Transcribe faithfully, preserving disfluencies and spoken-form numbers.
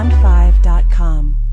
beyond five dot com.